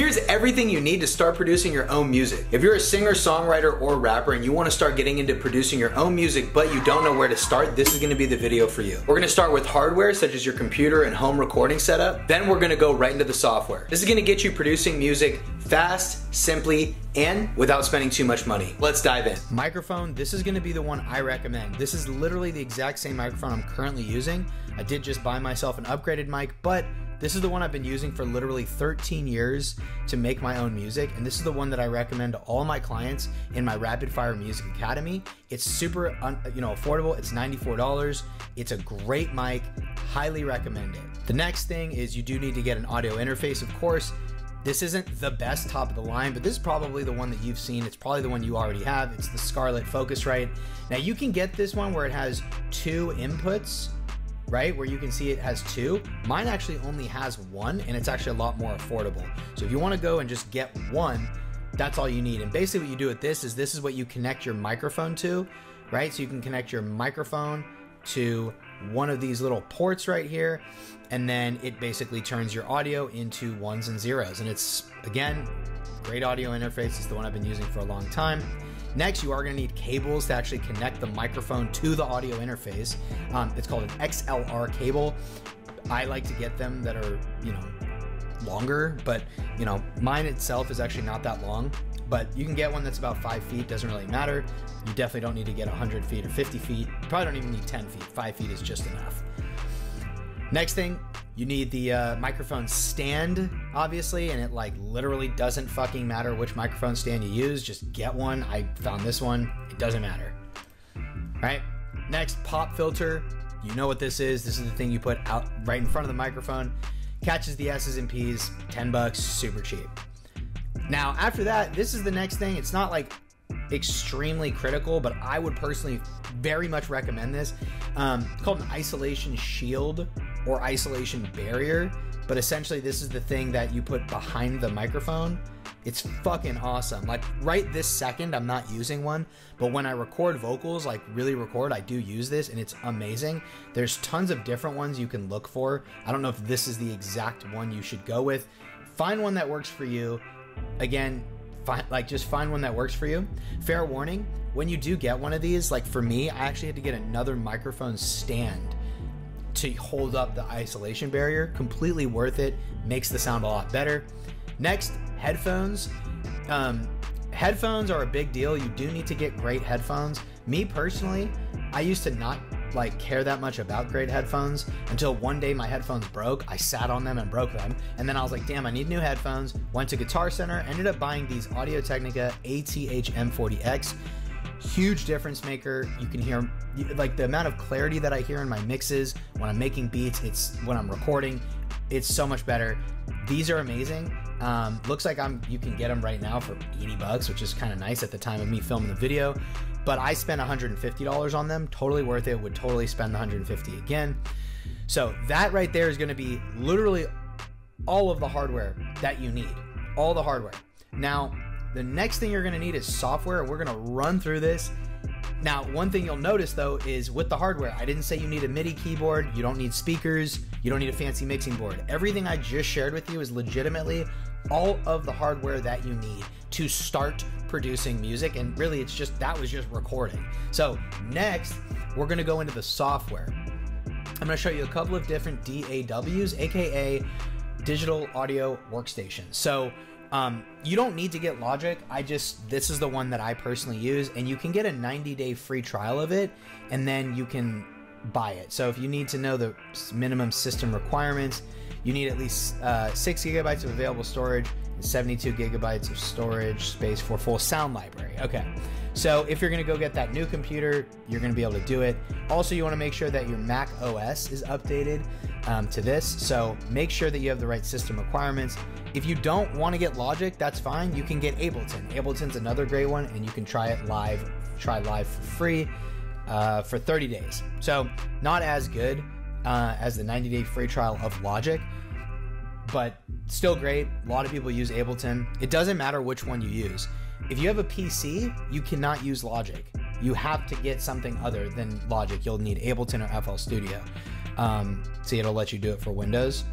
Here's everything you need to start producing your own music. If you're a singer, songwriter, or rapper and you want to start getting into producing your own music but you don't know where to start, this is going to be the video for you. We're going to start with hardware such as your computer and home recording setup. Then we're going to go right into the software. This is going to get you producing music fast, simply, and without spending too much money. Let's dive in. Microphone, this is going to be the one I recommend. This is literally the exact same microphone I'm currently using. I did just buy myself an upgraded mic, but this is the one I've been using for literally 13 years to make my own music, and this is the one that I recommend to all my clients in my Rapid Fire Music Academy. It's super, affordable. It's $94. It's a great mic. Highly recommend it. The next thing is you do need to get an audio interface, of course. This isn't the best top of the line, but this is probably the one that you've seen. It's probably the one you already have. It's the Scarlett Focusrite. Now you can get this one where it has two inputs, right? Where you can see it has two. Mine actually only has one, and it's actually a lot more affordable. So if you want to go and just get one, that's all you need. And basically what you do with this is what you connect your microphone to, right? So you can connect your microphone to one of these little ports right here, and then it basically turns your audio into ones and zeros. And it's, again, great audio interface. It's the one I've been using for a long time. Next, you are going to need cables to actually connect the microphone to the audio interface. It's called an XLR cable. I like to get them that are, longer, but mine itself is actually not that long. But you can get one that's about 5 feet, doesn't really matter. You definitely don't need to get 100 feet or 50 feet. You probably don't even need 10 feet. 5 feet is just enough. Next thing, you need the microphone stand, obviously, and it literally doesn't fucking matter which microphone stand you use. Just get one. I found this one. It doesn't matter. All right? Next, pop filter. You know what this is. This is the thing you put out right in front of the microphone. Catches the S's and P's, 10 bucks, super cheap. Now, after that, this is the next thing. It's not extremely critical, but I would personally very much recommend this. It's called an isolation shield or isolation barrier, but essentially this is the thing that you put behind the microphone. It's fucking awesome. Right this second, I'm not using one, but when I record vocals, really record, I do use this, and it's amazing. There's tons of different ones you can look for. I don't know if this is the exact one you should go with. Find one that works for you. Again, just find one that works for you. Fair warning, when you do get one of these, for me, I actually had to get another microphone stand to hold up the isolation barrier. Completely worth it. Makes the sound a lot better. Next, headphones. Headphones are a big deal. You do need to get great headphones. Me personally, I used to not care that much about great headphones until one day my headphones broke. I sat on them and broke them, and then I was like, damn, I need new headphones. Went to Guitar Center, ended up buying these Audio-Technica ATH-M40X. Huge difference maker. You can hear the amount of clarity that I hear in my mixes when I'm making beats. It's when I'm recording, it's so much better. These are amazing. Looks like you can get them right now for 80 bucks, which is kind of nice at the time of me filming the video. But I spent $150 on them. Totally worth it. Would totally spend the $150 again. So that right there is going to be literally all of the hardware that you need. All the hardware. Now, the next thing you're going to need is software, and we're going to run through this. Now, one thing you'll notice, though, is with the hardware, I didn't say you need a MIDI keyboard. You don't need speakers. You don't need a fancy mixing board. Everything I just shared with you is legitimately all of the hardware that you need to start producing music, and really it's just, that was just recording. So next, we're gonna go into the software. I'm gonna show you a couple of different DAWs, AKA digital audio workstations. So you don't need to get Logic. This is the one that I personally use, and you can get a 90-day free trial of it, and then you can buy it. So if you need to know the minimum system requirements, you need at least 6 gigabytes of available storage, 72 gigabytes of storage space for full sound library. Okay, so if you're gonna go get that new computer, you're gonna be able to do it. Also, you wanna make sure that your Mac OS is updated to this, so make sure that you have the right system requirements. If you don't wanna get Logic, that's fine. You can get Ableton. Ableton's another great one, and you can try live for free for 30 days. So not as good as the 90-day free trial of Logic, but still great. A lot of people use Ableton. It doesn't matter which one you use. If you have a PC, you cannot use Logic. You have to get something other than Logic. You'll need Ableton or FL Studio. See, it'll let you do it for Windows.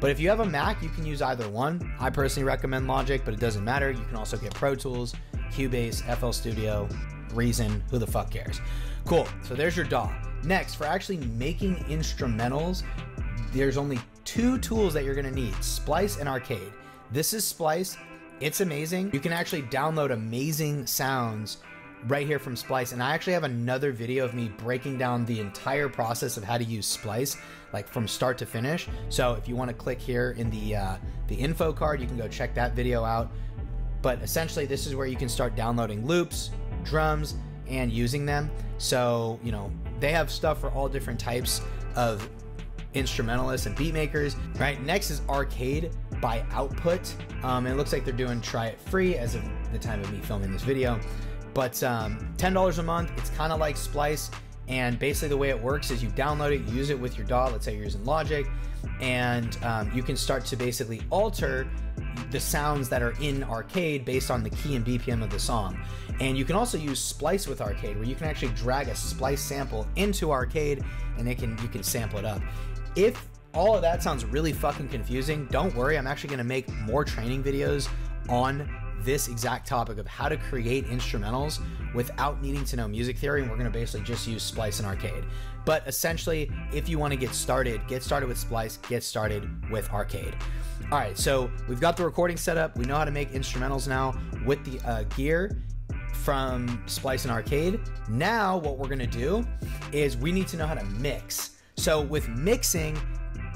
But if you have a Mac, you can use either one. I personally recommend Logic, but it doesn't matter. You can also get Pro Tools, Cubase, FL Studio, Reason, who the fuck cares? Cool, so there's your DAW. Next, for actually making instrumentals, there's only two tools that you're gonna need, Splice and Arcade. This is Splice, it's amazing. You can actually download amazing sounds right here from Splice, and I actually have another video of me breaking down the entire process of how to use Splice, like from start to finish. So if you wanna click here in the info card, you can go check that video out. But essentially, this is where you can start downloading loops, drums, and using them. So, you know, they have stuff for all different types of instrumentalists and beat makers, right? Next is Arcade by Output. It looks like they're doing try it free as of the time of me filming this video. But $10 a month, it's kind of like Splice. And basically the way it works is you download it, you use it with your DAW, let's say you're using Logic, and you can start to basically alter the sounds that are in Arcade based on the key and BPM of the song. And you can also use Splice with Arcade, where you can actually drag a Splice sample into Arcade and you can sample it up. If all of that sounds really fucking confusing, don't worry, I'm actually gonna make more training videos on this exact topic of how to create instrumentals without needing to know music theory, and we're gonna basically just use Splice and Arcade. But essentially, if you wanna get started with Splice, get started with Arcade. All right, so we've got the recording set up. We know how to make instrumentals now with the gear from Splice and Arcade. Now what we're gonna do is we need to know how to mix. So with mixing,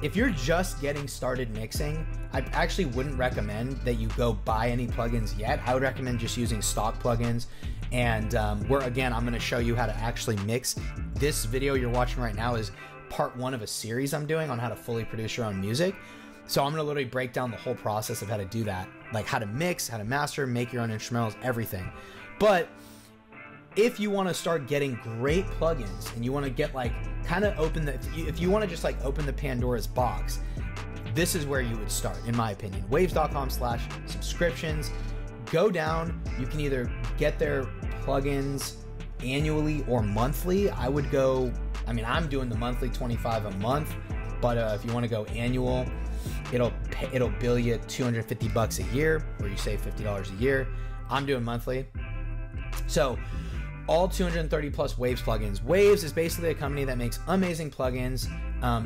if you're just getting started mixing, I actually wouldn't recommend that you go buy any plugins yet. I would recommend just using stock plugins. And where again, I'm gonna show you how to actually mix. This video you're watching right now is part one of a series I'm doing on how to fully produce your own music. So I'm gonna literally break down the whole process of how to do that, like how to mix, how to master, make your own instrumentals, everything. But if you wanna start getting great plugins and you wanna get like, kind of open the, if you wanna just like open the Pandora's box, this is where you would start, in my opinion. Waves.com/subscriptions, go down, you can either get their plugins annually or monthly. I would go, I mean, I'm doing the monthly 25 a month, but if you wanna go annual, it'll bill you $250 a year, or you save $50 a year. I'm doing monthly. So, all 230 plus Waves plugins. Waves is basically a company that makes amazing plugins.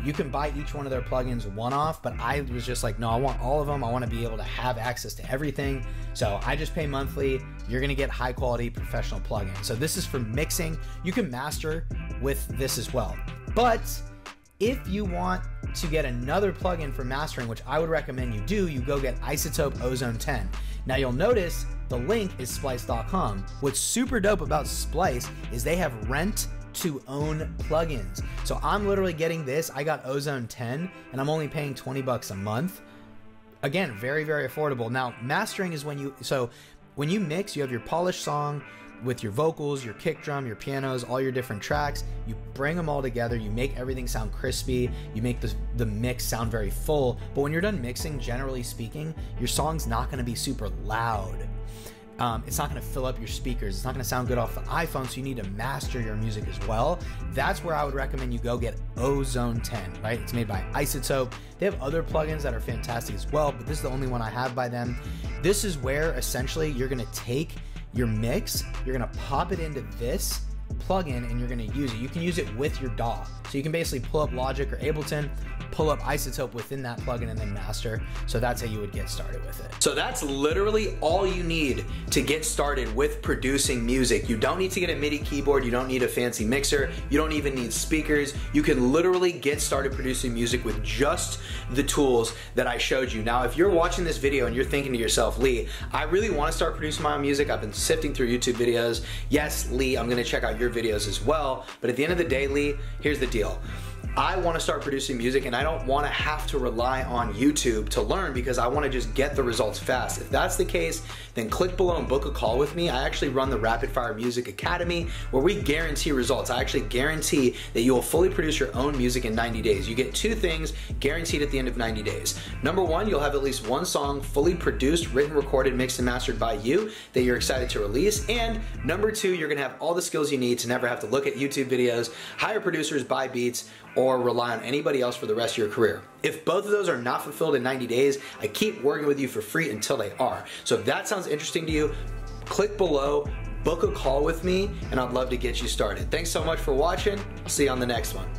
You can buy each one of their plugins one-off, but I was just like, no, I want all of them. I wanna be able to have access to everything. So I just pay monthly. You're gonna get high quality professional plugins. So this is for mixing. You can master with this as well. But if you want to get another plugin for mastering, which I would recommend you do, you go get iZotope Ozone 10. Now you'll notice the link is splice.com. What's super dope about Splice is they have rent to own plugins. So I'm literally getting this. I got Ozone 10 and I'm only paying $20 a month. Again, very, very affordable. Now mastering is when you mix, you have your polished song with your vocals, your kick drum, your pianos, all your different tracks. You bring them all together, you make everything sound crispy, you make the mix sound very full. But when you're done mixing, generally speaking, your song's not gonna be super loud. It's not gonna fill up your speakers. It's not gonna sound good off the iPhone, so you need to master your music as well. That's where I would recommend you go get Ozone 10, right? It's made by iZotope. They have other plugins that are fantastic as well, but this is the only one I have by them. This is where essentially you're gonna take your mix, you're gonna pop it into this plugin and you're gonna use it. You can use it with your DAW. So you can basically pull up Logic or Ableton, pull up iZotope within that plugin and then master. So that's how you would get started with it. So that's literally all you need to get started with producing music. You don't need to get a MIDI keyboard, you don't need a fancy mixer, you don't even need speakers. You can literally get started producing music with just the tools that I showed you. Now, if you're watching this video and you're thinking to yourself, Lee, I really wanna start producing my own music, I've been sifting through YouTube videos. Yes, Lee, I'm gonna check out your videos as well, but at the end of the day, Lee, here's the deal. I want to start producing music and I don't want to have to rely on YouTube to learn because I want to just get the results fast. If that's the case, then click below and book a call with me. I actually run the Rapid Fire Music Academy where we guarantee results. I actually guarantee that you will fully produce your own music in 90 days. You get two things guaranteed at the end of 90 days. Number one, you'll have at least one song fully produced, written, recorded, mixed, and mastered by you that you're excited to release. And number two, you're going to have all the skills you need to never have to look at YouTube videos, hire producers, buy beats, or rely on anybody else for the rest of your career. If both of those are not fulfilled in 90 days, I keep working with you for free until they are. So if that sounds interesting to you, click below, book a call with me, and I'd love to get you started. Thanks so much for watching. I'll see you on the next one.